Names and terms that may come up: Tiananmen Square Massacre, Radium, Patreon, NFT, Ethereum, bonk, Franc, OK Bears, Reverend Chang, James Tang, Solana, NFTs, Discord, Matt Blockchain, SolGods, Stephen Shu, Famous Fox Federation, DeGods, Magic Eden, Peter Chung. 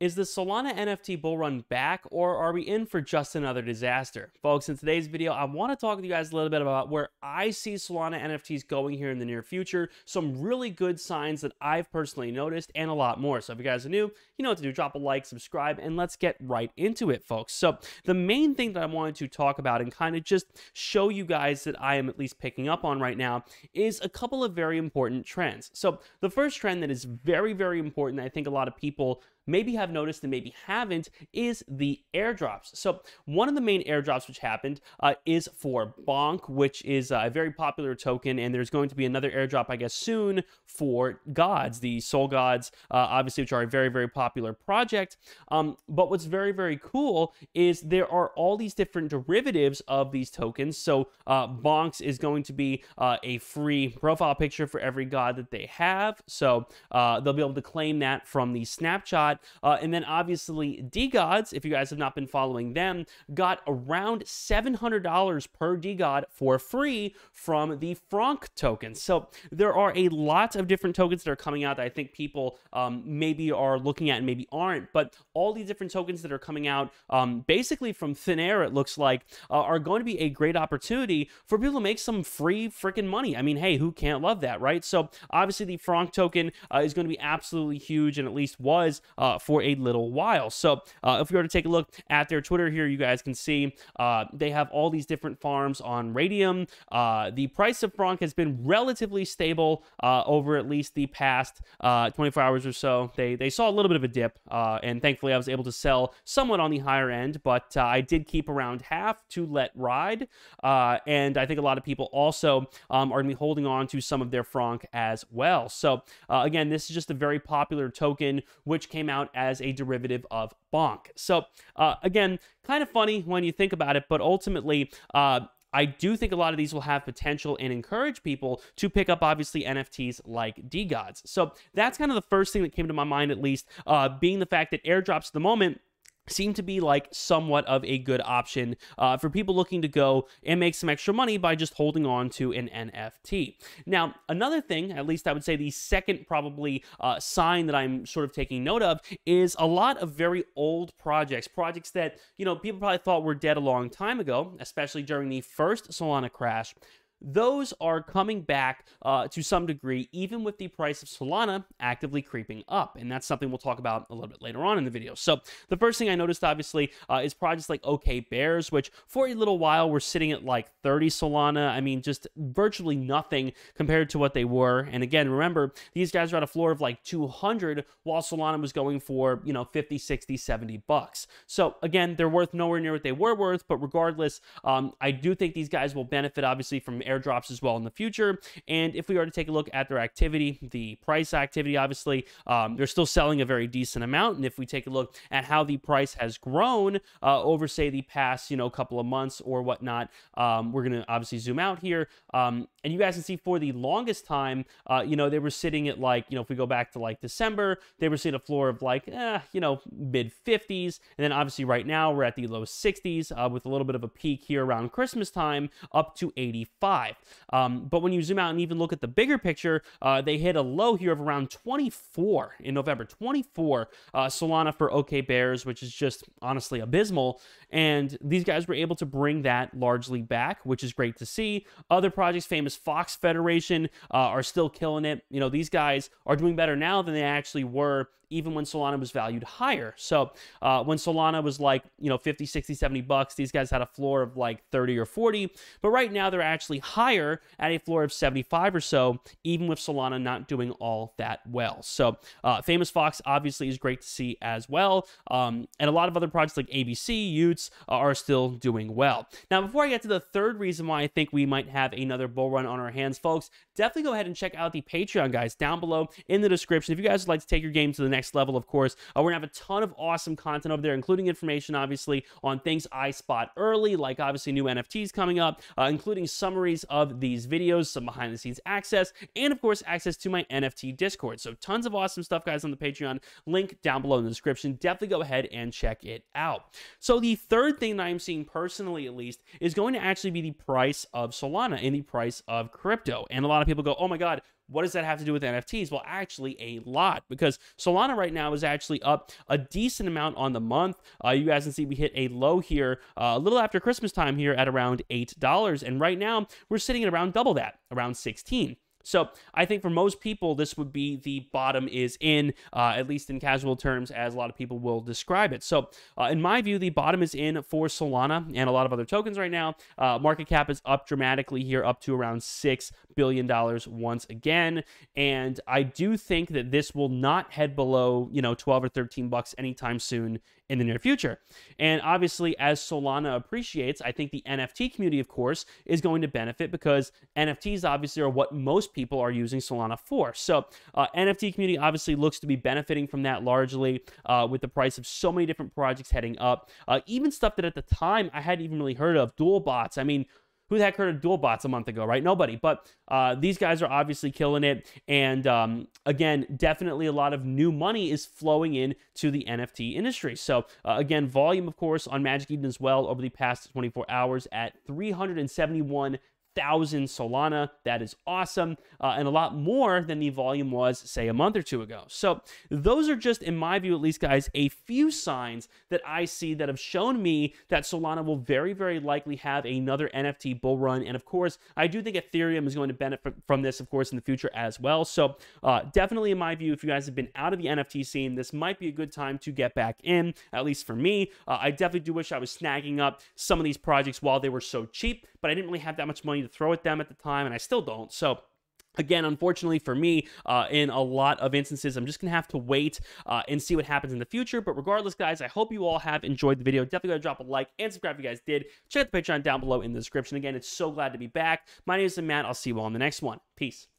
Is the Solana NFT bull run back, or are we in for just another disaster? Folks, in today's video, I want to talk to you guys a little bit about where I see Solana NFTs going here in the near future, some really good signs that I've personally noticed, and a lot more. So if you guys are new, you know what to do. Drop a like, subscribe, and let's get right into it, folks. So the main thing that I wanted to talk about and kind of just show you guys that I am at least picking up on right now is a couple of very important trends. So the first trend that is very, very important, I think a lot of people maybe have noticed and maybe haven't, is the airdrops. So one of the main airdrops which happened is for bonk, which is a very popular token, and there's going to be another airdrop, I guess, soon for gods, the SolGods, obviously, which are a very, very popular project. But what's very, very cool is there are all these different derivatives of these tokens. So bonks is going to be a free profile picture for every god that they have. So they'll be able to claim that from the snapshot. And then obviously DeGods, if you guys have not been following them, got around $700 per DeGod for free from the Franc token. So there are a lot of different tokens that are coming out that I think people maybe are looking at and maybe aren't, but all these different tokens that are coming out basically from thin air, it looks like, are going to be a great opportunity for people to make some free freaking money. I mean, hey, who can't love that, right? So obviously the Franc token is going to be absolutely huge, and at least was for a little while. So if we were to take a look at their Twitter here, you guys can see they have all these different farms on Radium. The price of Franc has been relatively stable over at least the past 24 hours or so. They saw a little bit of a dip, and thankfully I was able to sell somewhat on the higher end, but I did keep around half to let ride. And I think a lot of people also are going to be holding on to some of their Franc as well. So again, this is just a very popular token, which came out as a derivative of bonk. So again, kind of funny when you think about it, but ultimately I do think a lot of these will have potential and encourage people to pick up, obviously, NFTs like DeGods. So that's kind of the first thing that came to my mind, at least, being the fact that airdrops at the moment seem to be like somewhat of a good option for people looking to go and make some extra money by just holding on to an NFT. Now, another thing, at least I would say the second probably sign that I'm sort of taking note of, is a lot of very old projects that, you know, people probably thought were dead a long time ago, especially during the first Solana crash. Those are coming back to some degree, even with the price of Solana actively creeping up. And that's something we'll talk about a little bit later on in the video. So the first thing I noticed, obviously, is projects like OK Bears, which for a little while were sitting at like 30 Solana. I mean, just virtually nothing compared to what they were. And again, remember, these guys are at a floor of like 200 while Solana was going for, you know, 50, 60, 70 bucks. So again, they're worth nowhere near what they were worth. But regardless, I do think these guys will benefit, obviously, from airdrops as well in the future. And if we are to take a look at their activity, the price activity, obviously, they're still selling a very decent amount. And if we take a look at how the price has grown over, say, the past, you know, couple of months or whatnot, we're going to obviously zoom out here. And you guys can see for the longest time, you know, they were sitting at like, you know, if we go back to like December, they were sitting a floor of like, you know, mid 50s. And then obviously right now we're at the low 60s with a little bit of a peak here around Christmas time up to 85. But when you zoom out and even look at the bigger picture, they hit a low here of around 24 in November, 24 Solana for OK Bears, which is just honestly abysmal. And these guys were able to bring that largely back, which is great to see. Other projects, Famous Fox Federation, are still killing it. You know, these guys are doing better now than they actually were even when Solana was valued higher. So when Solana was like, you know, 50, 60, 70 bucks, these guys had a floor of like 30 or 40. But right now they're actually higher at a floor of 75 or so, even with Solana not doing all that well. So Famous Fox obviously is great to see as well. And a lot of other projects like ABC, Utes are still doing well. Now, before I get to the third reason why I think we might have another bull run on our hands, folks, definitely go ahead and check out the Patreon, guys, down below in the description. If you guys would like to take your game to the next level, of course, we're gonna have a ton of awesome content over there, including information obviously on things I spot early, like obviously new NFTs coming up, including summaries of these videos, some behind the scenes access, and of course access to my NFT Discord. So tons of awesome stuff, guys, on the Patreon, link down below in the description. Definitely go ahead and check it out. So the third thing that I'm seeing personally, at least, is going to actually be the price of Solana and the price of crypto. And a lot of people go, oh my god, What does that have to do with NFTs? Well, actually a lot, because Solana right now is actually up a decent amount on the month. You guys can see we hit a low here a little after Christmas time here at around $8. And right now we're sitting at around double that, around 16. So I think for most people, this would be the bottom is in, at least in casual terms, as a lot of people will describe it. So in my view, the bottom is in for Solana and a lot of other tokens right now. Market cap is up dramatically here, up to around $6 billion once again. And I do think that this will not head below, you know, 12 or 13 bucks anytime soon in the near future. And obviously, as Solana appreciates, I think the NFT community, of course, is going to benefit, because NFTs obviously are what most people are using Solana for. So NFT community obviously looks to be benefiting from that largely, with the price of so many different projects heading up. Even stuff that at the time I hadn't even really heard of, dual bots. I mean, who the heck heard of dual bots a month ago, right? Nobody. But these guys are obviously killing it. And again, definitely a lot of new money is flowing in to the NFT industry. So again, volume, of course, on Magic Eden as well over the past 24 hours at 371,000 Solana. That is awesome, and a lot more than the volume was, say, a month or two ago. So those are just, in my view at least, guys, a few signs that I see that have shown me that Solana will very, very likely have another NFT bull run. And of course, I do think Ethereum is going to benefit from this, of course, in the future as well. So definitely, in my view, if you guys have been out of the NFT scene, this might be a good time to get back in, at least for me. I definitely do wish I was snagging up some of these projects while they were so cheap, but I didn't really have that much money to throw at them at the time, and I still don't. So again, unfortunately for me, in a lot of instances, I'm just going to have to wait and see what happens in the future. But regardless, guys, I hope you all have enjoyed the video. Definitely go drop a like and subscribe if you guys did. Check out the Patreon down below in the description. Again, it's so glad to be back. My name is Matt. I'll see you all in the next one. Peace.